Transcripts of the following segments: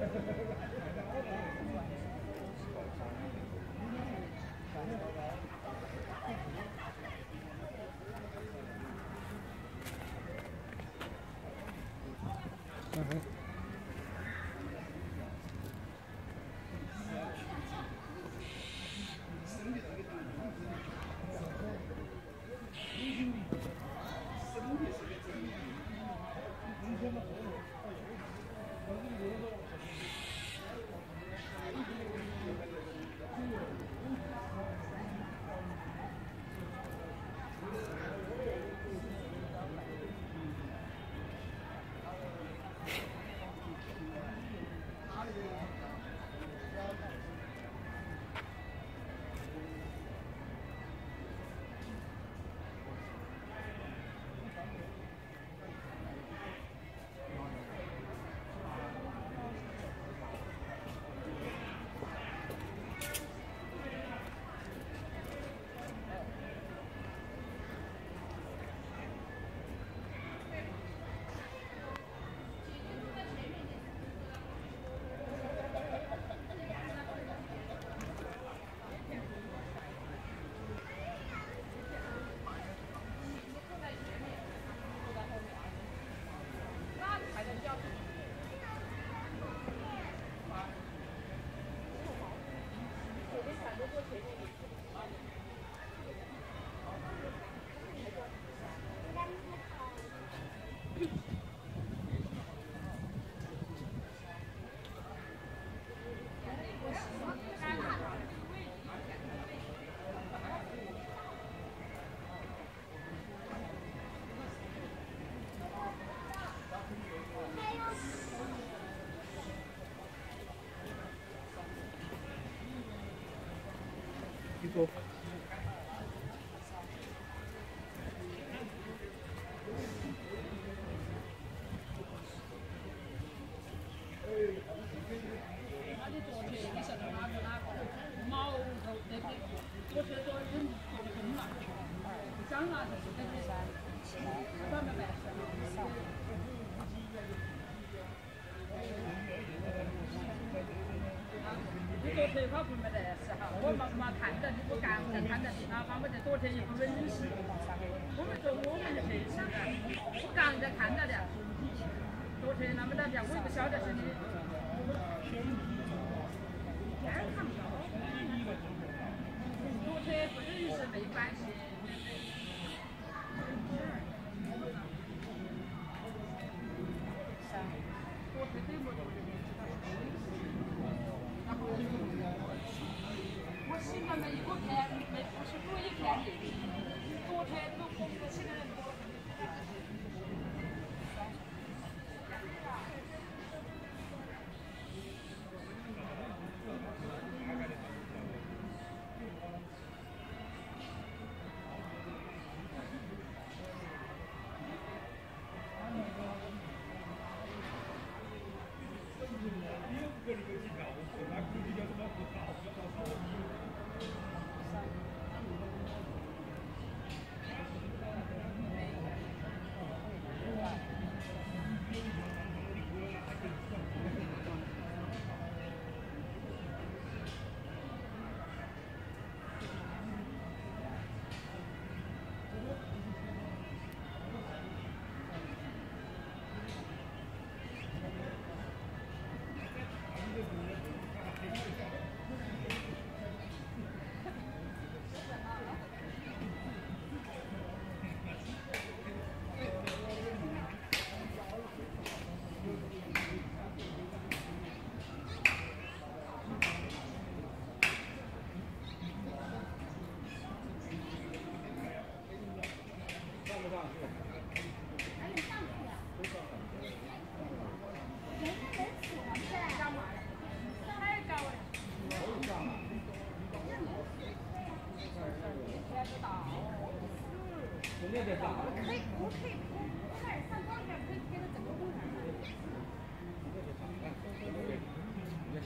Go.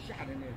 吓的那个。